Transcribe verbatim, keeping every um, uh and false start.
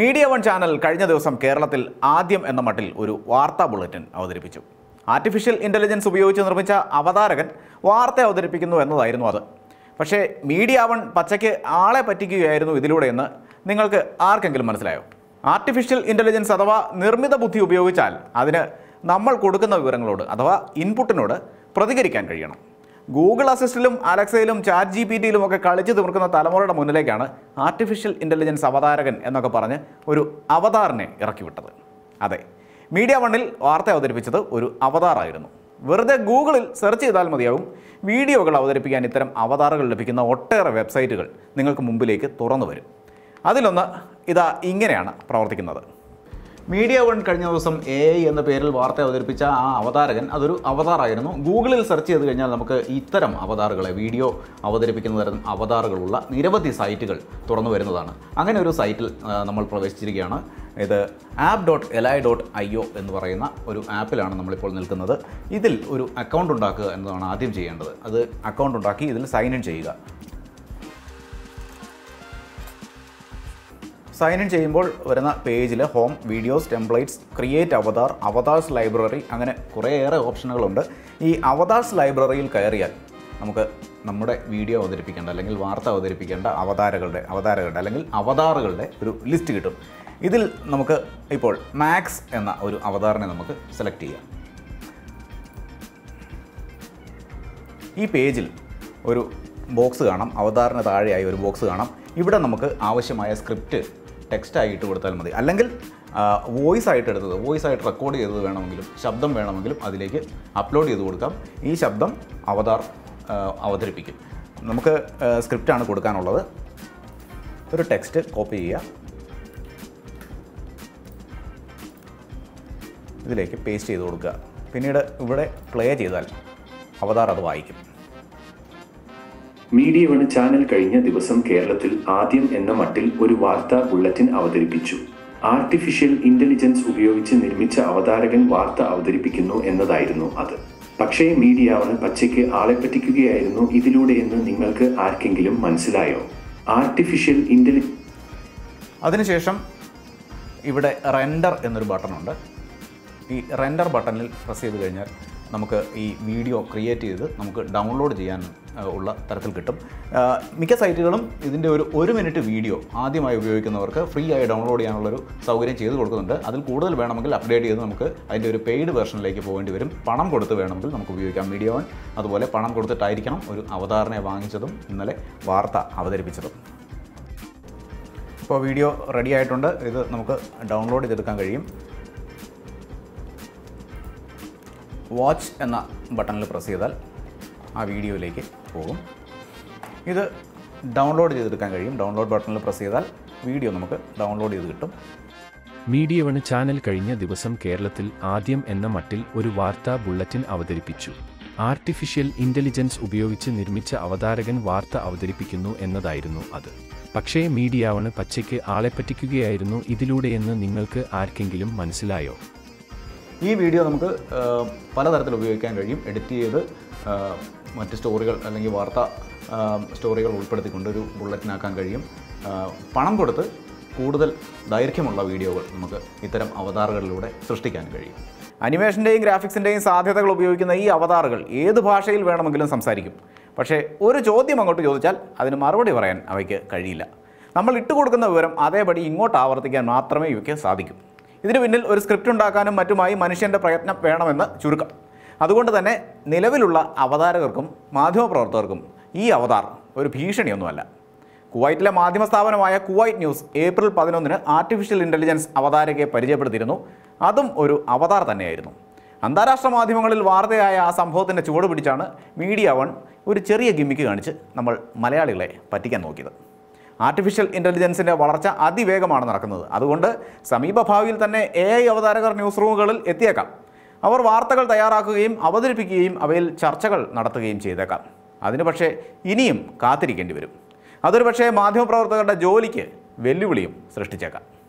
Media one channel കഴിഞ്ഞ ദിവസം കേരളത്തിൽ ആദ്യം എന്ന മട്ടിൽ ഒരു വാർത്താ ബുള്ളറ്റിൻ അവതരിപ്പിച്ചു. ആർട്ടിഫിഷ്യൽ ഇൻ്റലിജൻസ് ഉപയോഗിച്ച് നിർമ്മിച്ച അവതാരകൻ വാർത്ത അവതരിപ്പിക്കുന്നു എന്നതായിരുന്നു അത്. പക്ഷേ മീഡിയ വൺ പച്ചയ്ക്ക് ആളെ പറ്റിക്കുകയായിരുന്നു ഇതിലൂടെയെന്ന് നിങ്ങൾക്ക് ആർക്കെങ്കിലും മനസ്സിലായോ? ആർട്ടിഫിഷ്യൽ ഇൻ്റലിജൻസ് അഥവാ നിർമ്മിത ബുദ്ധി ഉപയോഗിച്ചാൽ അതിന് നമ്മൾ കൊടുക്കുന്ന വിവരങ്ങളോട് അഥവാ ഇൻപുട്ടിനോട് പ്രതികരിക്കാൻ കഴിയണം. ഗൂഗിൾ അസിസ്റ്റിലും അലക്സയിലും ചാറ്റ് ജി പി ടിയിലുമൊക്കെ കളിച്ചു തീർക്കുന്ന തലമുറയുടെ മുന്നിലേക്കാണ് ആർട്ടിഫിഷ്യൽ ഇൻ്റലിജൻസ് അവതാരകൻ എന്നൊക്കെ പറഞ്ഞ് ഒരു അവതാറിനെ ഇറക്കിവിട്ടത്. അതെ, മീഡിയ വണ്ണിൽ വാർത്ത അവതരിപ്പിച്ചത് ഒരു അവതാറായിരുന്നു. വെറുതെ ഗൂഗിളിൽ സെർച്ച് ചെയ്താൽ മതിയാവും, വീഡിയോകൾ അവതരിപ്പിക്കാൻ ഇത്തരം അവതാറുകൾ ലഭിക്കുന്ന ഒട്ടേറെ വെബ്സൈറ്റുകൾ നിങ്ങൾക്ക് മുമ്പിലേക്ക് തുറന്നു വരും. അതിലൊന്ന് ഇതാ ഇങ്ങനെയാണ് പ്രവർത്തിക്കുന്നത്. മീഡിയ വൺ കഴിഞ്ഞ ദിവസം എ ഐ എന്ന പേരിൽ വാർത്ത അവതരിപ്പിച്ച ആ അവതാരകൻ അതൊരു അവതാറായിരുന്നു. ഗൂഗിളിൽ സെർച്ച് ചെയ്ത് കഴിഞ്ഞാൽ നമുക്ക് ഇത്തരം അവതാറുകളെ, വീഡിയോ അവതരിപ്പിക്കുന്ന തരം അവതാറുകളുള്ള നിരവധി സൈറ്റുകൾ തുറന്നു വരുന്നതാണ്. അങ്ങനെ ഒരു സൈറ്റിൽ നമ്മൾ പ്രവേശിച്ചിരിക്കുകയാണ്. ഇത് app dot Elai dot I O എന്ന് പറയുന്ന ഒരു ആപ്പിലാണ് നമ്മളിപ്പോൾ നിൽക്കുന്നത്. ഇതിൽ ഒരു അക്കൗണ്ട് ഉണ്ടാക്കുക എന്നതാണ് ആദ്യം ചെയ്യേണ്ടത്. അത് അക്കൗണ്ട് ഉണ്ടാക്കി ഇതിൽ സൈൻ ഇൻ ചെയ്യുക. സൈൻ ഇൻ ചെയ്യുമ്പോൾ വരുന്ന പേജിൽ home, videos, templates, create avatar, avatars library, അങ്ങനെ കുറേയേറെ ഓപ്ഷനുകളുണ്ട്. ഈ അവതാർസ് ലൈബ്രറിയിൽ കയറിയാൽ നമുക്ക് നമ്മുടെ വീഡിയോ അവതരിപ്പിക്കേണ്ട അല്ലെങ്കിൽ വാർത്ത അവതരിപ്പിക്കേണ്ട അവതാരകളുടെ അവതാരകളുടെ അല്ലെങ്കിൽ അവതാറുകളുടെ ഒരു ലിസ്റ്റ് കിട്ടും. ഇതിൽ നമുക്ക് ഇപ്പോൾ മാക്സ് എന്ന ഒരു അവതാറിനെ നമുക്ക് സെലക്ട് ചെയ്യാം. ഈ പേജിൽ ഒരു ബോക്സ് കാണാം, അവതാറിന് താഴെയായി ഒരു ബോക്സ് കാണാം. ഇവിടെ നമുക്ക് ആവശ്യമായ സ്ക്രിപ്റ്റ് ടെക്സ്റ്റായി ഇട്ട് കൊടുത്താൽ മതി. അല്ലെങ്കിൽ വോയിസ് ആയിട്ട് എടുത്തത് വോയിസ് ആയിട്ട് റെക്കോർഡ് ചെയ്തത് വേണമെങ്കിലും ശബ്ദം വേണമെങ്കിലും അതിലേക്ക് അപ്ലോഡ് ചെയ്ത് കൊടുക്കാം. ഈ ശബ്ദം അവതാർ അവതരിപ്പിക്കും. നമുക്ക് സ്ക്രിപ്റ്റാണ് കൊടുക്കാനുള്ളത്. ഒരു ടെക്സ്റ്റ് കോപ്പി ചെയ്യുക, ഇതിലേക്ക് പേസ്റ്റ് ചെയ്ത് കൊടുക്കുക. പിന്നീട് ഇവിടെ പ്ലേ ചെയ്താൽ അവതാർ അത് വായിക്കും. മീഡിയ വൺ ചാനൽ കഴിഞ്ഞ ദിവസം കേരളത്തിൽ ആദ്യം എന്ന മട്ടിൽ ഒരു വാർത്താ ബുള്ളറ്റിൻ അവതരിപ്പിച്ചു. ആർട്ടിഫിഷ്യൽ ഇന്റലിജൻസ് ഉപയോഗിച്ച് നിർമ്മിച്ച അവതാരകൻ വാർത്ത അവതരിപ്പിക്കുന്നു എന്നതായിരുന്നു അത്. പക്ഷേ മീഡിയ വൺ പച്ചയ്ക്ക് ആളെ പറ്റിക്കുകയായിരുന്നു ഇതിലൂടെയെന്ന് നിങ്ങൾക്ക് ആർക്കെങ്കിലും മനസ്സിലായോ? ആർട്ടിഫിഷ്യൽ ഇന്റലി അതിനുശേഷം ഇവിടെ റെൻഡർ എന്നൊരു ബട്ടണുണ്ട്. ഈ റെൻഡർ ബട്ടണിൽ പ്രസ് ചെയ്ത് കഴിഞ്ഞാൽ നമുക്ക് ഈ വീഡിയോ ക്രിയേറ്റ് ചെയ്ത് നമുക്ക് ഡൗൺലോഡ് ചെയ്യാൻ ഉള്ള തരത്തിൽ കിട്ടും. മിക്ക സൈറ്റുകളും ഇതിൻ്റെ ഒരു ഒരു മിനിറ്റ് വീഡിയോ ആദ്യമായി ഉപയോഗിക്കുന്നവർക്ക് ഫ്രീ ആയി ഡൗൺലോഡ് ചെയ്യാനുള്ളൊരു സൗകര്യം ചെയ്ത് കൊടുക്കുന്നുണ്ട്. അതിൽ കൂടുതൽ വേണമെങ്കിൽ അപ്ഡേറ്റ് ചെയ്ത് നമുക്ക് അതിൻ്റെ ഒരു പെയ്ഡ് വേർഷനിലേക്ക് പോകേണ്ടി വരും. പണം കൊടുത്ത് വേണമെങ്കിൽ നമുക്ക് ഉപയോഗിക്കാം. മീഡിയ വൺ അതുപോലെ പണം കൊടുത്തിട്ടായിരിക്കണം ഒരു അവതാരനെ വാങ്ങിച്ചതും ഇന്നലെ വാർത്ത അവതരിപ്പിച്ചതും. ഇപ്പോൾ വീഡിയോ റെഡി ആയിട്ടുണ്ട്. ഇത് നമുക്ക് ഡൗൺലോഡ് ചെയ്തെടുക്കാൻ കഴിയും. വാച്ച് എന്ന ബട്ടണിൽ പ്രസ് ചെയ്താൽ ആ വീഡിയോയിലേക്ക് പോകും. ഇത് ഡൗൺലോഡ് ചെയ്തെടുക്കാൻ കഴിയും. ഡൗൺലോഡ് ബട്ടണിൽ പ്രസ് ചെയ്താൽ വീഡിയോ നമുക്ക് ഡൗൺലോഡ് ചെയ്ത് കിട്ടും. മീഡിയ വൺ ചാനൽ കഴിഞ്ഞ ദിവസം കേരളത്തിൽ ആദ്യം എന്ന മട്ടിൽ ഒരു വാർത്താ ബുള്ളറ്റിൻ അവതരിപ്പിച്ചു. ആർട്ടിഫിഷ്യൽ ഇൻ്റലിജൻസ് ഉപയോഗിച്ച് നിർമ്മിച്ച അവതാരകൻ വാർത്ത അവതരിപ്പിക്കുന്നു എന്നതായിരുന്നു അത്. പക്ഷേ മീഡിയ വൺ പച്ചയ്ക്ക് ആളെ പറ്റിക്കുകയായിരുന്നു ഇതിലൂടെയെന്ന് നിങ്ങൾക്ക് ആർക്കെങ്കിലും മനസ്സിലായോ? ഈ വീഡിയോ നമുക്ക് പലതരത്തിൽ ഉപയോഗിക്കാൻ കഴിയും. എഡിറ്റ് ചെയ്ത് മറ്റ് സ്റ്റോറികൾ അല്ലെങ്കിൽ വാർത്താ സ്റ്റോറികൾ ഉൾപ്പെടുത്തിക്കൊണ്ട് ഒരു ബുള്ളറ്റിനാക്കാൻ കഴിയും. പണം കൊടുത്ത് കൂടുതൽ ദൈർഘ്യമുള്ള വീഡിയോകൾ നമുക്ക് ഇത്തരം അവതാറുകളിലൂടെ സൃഷ്ടിക്കാൻ കഴിയും. അനിമേഷൻ്റെയും ഗ്രാഫിക്സിൻ്റെയും സാധ്യതകൾ ഉപയോഗിക്കുന്ന ഈ അവതാറുകൾ ഏത് ഭാഷയിൽ വേണമെങ്കിലും സംസാരിക്കും. പക്ഷേ ഒരു ചോദ്യം അങ്ങോട്ട് ചോദിച്ചാൽ അതിന് മറുപടി പറയാൻ അവയ്ക്ക് കഴിയില്ല. നമ്മൾ ഇട്ട് കൊടുക്കുന്ന വിവരം അതേപടി ഇങ്ങോട്ട് ആവർത്തിക്കാൻ മാത്രമേ ഇവയ്ക്ക് സാധിക്കൂ. ഇതിന് പിന്നിൽ ഒരു സ്ക്രിപ്റ്റ് ഉണ്ടാക്കാനും മറ്റുമായി മനുഷ്യൻ്റെ പ്രയത്നം വേണമെന്ന് ചുരുക്കം. അതുകൊണ്ട് തന്നെ നിലവിലുള്ള അവതാരകർക്കും മാധ്യമപ്രവർത്തകർക്കും ഈ അവതാർ ഒരു ഭീഷണിയൊന്നുമല്ല. കുവൈറ്റിലെ മാധ്യമ സ്ഥാപനമായ കുവൈറ്റ് ന്യൂസ് ഏപ്രിൽ പതിനൊന്നിന് ആർട്ടിഫിഷ്യൽ ഇൻ്റലിജൻസ് അവതാരകയെ പരിചയപ്പെടുത്തിയിരുന്നു. അതും ഒരു അവതാർ തന്നെയായിരുന്നു. അന്താരാഷ്ട്ര മാധ്യമങ്ങളിൽ വാർത്തയായ ആ സംഭവത്തിൻ്റെ ചുവട് പിടിച്ചാണ് മീഡിയ വൺ ഒരു ചെറിയ ഗിമ്മിക്ക് കാണിച്ച് നമ്മൾ മലയാളികളെ പറ്റിക്കാൻ നോക്കിയത്. ആർട്ടിഫിഷ്യൽ ഇൻ്റലിജൻസിൻ്റെ വളർച്ച അതിവേഗമാണ് നടക്കുന്നത്. അതുകൊണ്ട് സമീപഭാവിയിൽ തന്നെ എ ഐ അവതാരകർ ന്യൂസ് റൂമുകളിൽ എത്തിയേക്കാം. അവർ വാർത്തകൾ തയ്യാറാക്കുകയും അവതരിപ്പിക്കുകയും അവയിൽ ചർച്ചകൾ നടത്തുകയും ചെയ്തേക്കാം. അതിന് പക്ഷേ ഇനിയും കാത്തിരിക്കേണ്ടി വരും. അതൊരു പക്ഷേ മാധ്യമപ്രവർത്തകരുടെ ജോലിക്ക് വെല്ലുവിളിയും സൃഷ്ടിച്ചേക്കാം.